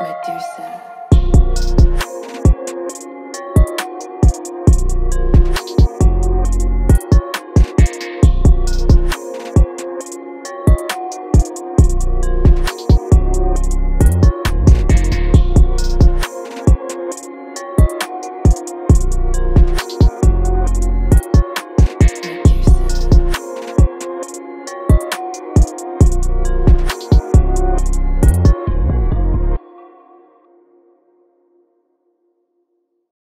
Medusa.